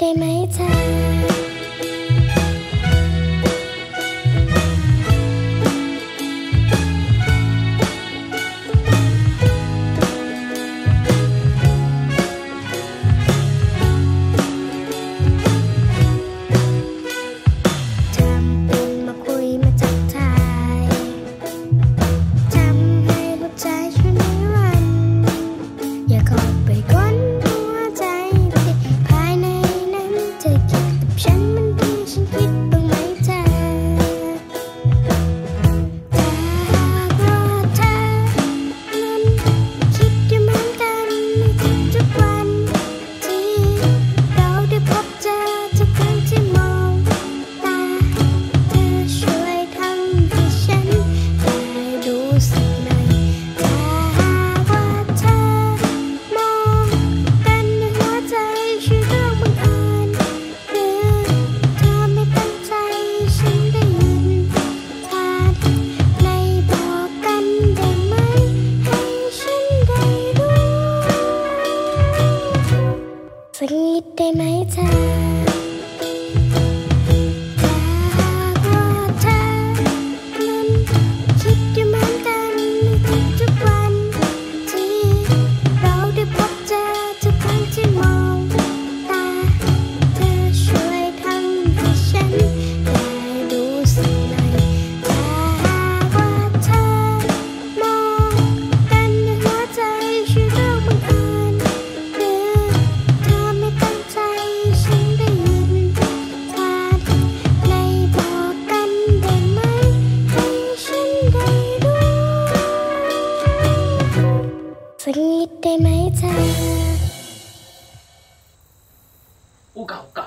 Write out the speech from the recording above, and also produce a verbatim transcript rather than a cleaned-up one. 地美酒。 สักนิดได้ไหมเธอ สักนิดได้ไหมเธออุกะอุกะ